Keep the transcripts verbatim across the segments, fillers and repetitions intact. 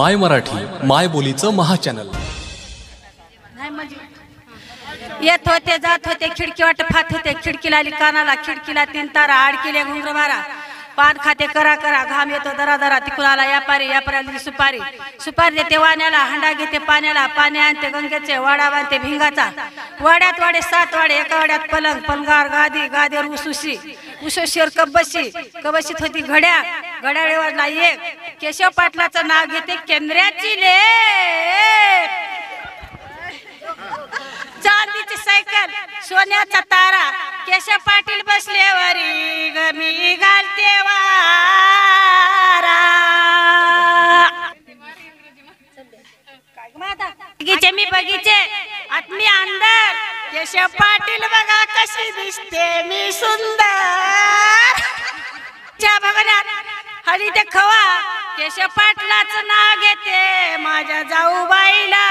My Marathi माय बोलीचं महाचॅनल। येत होते जात होते खिडकी वाट फात होते, खिडकीला आली कानाला, खिडकीला तीन तारा, आडकिले घुंगर मारा, पान खाते करा करा, घाम येतो दरा दरा, तिकून आला यापारी, यापाऱ्याला सुपारी, सुपारी देते वाण्याला, हांडा घेते पाण्याला, पाणी आणते गंगेचे, वाडा बांधते भिंगाचा, वाड्यात वाडे सात वाडे, एका वाड्यात पलंग, पलंगार गादी, गादीवर उसुशी, उसुशीवर कबशी, कबशीत होती घड्या, घड्याळे वाजला एक, केशव पाटलाचं नाव घेते केंद्राची लेक, चांदीची सायकल, सोन्याचा तारा, केशव पाटील बसले वरी गमी घालते वारा, बगीचे मी बगीचे आत्मी अंदर, केशव पाटील बघा कशी दिसते मी सुंदर, च्या भवनात हळी ते खवा, केशव पाटलाचं नाव घेते माझ्या जाऊबाईला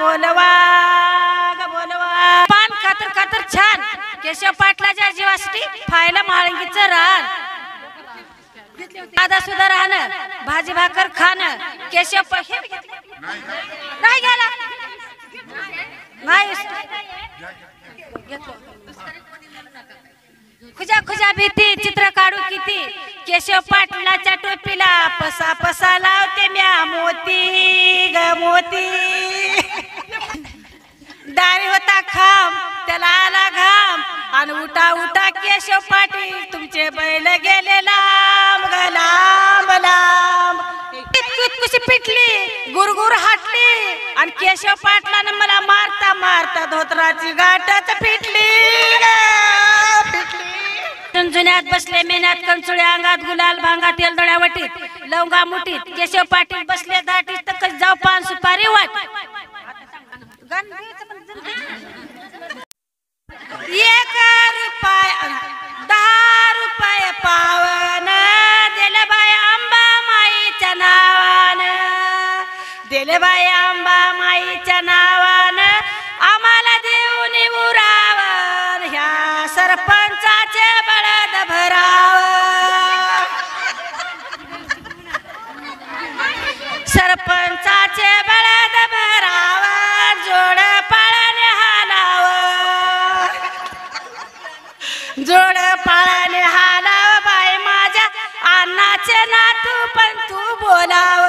बोलवा छान, केशव पाटलाच्या जीवासाठी फायला माळंगीचं रान, दादा सुद्धा राहणं, भाजी भाकर खाणं, केशव पाटील नाही गेला नाही खुजा खुजा भीती चित्र काढू किती, केशव पाटलाच्या टोपीला पसा पसा लावते म्या मोती ग मोती, दारी होता खाम त्याला आला घाम, आणि उठा उठा केशव पाटील तुमचे बैल गेले लांब ग लांब लांब, कुशी पिटली गुरगुर हाटली, आणि केशव पाटलाने मला मारता मारता धोत्राची गाठच पिटली पिटली, झुंझुन्यात बसले मेन्यात कंचुळ्या अंगात, गुलाल भांगात येलदड्या वटीत, लवंगा मुठीत, केशव पाटील बसले दाटीत, तकच जाऊ पान सुपारी वाट, एक रुपये दहा रुपये पावन दिले बाई आंबा माईच्या नावानं, दिले बाई आंबा माईच्या नावानं, आम्हाला देऊन उरावन ह्या सरपंचाचे बळद भराव, सरपंचाचे बळद भराव, जोड पाळाने हालाव, जोड पाळाने हालाव, बाई माझ्या अन्नाचे नातू पण तू बोलाव,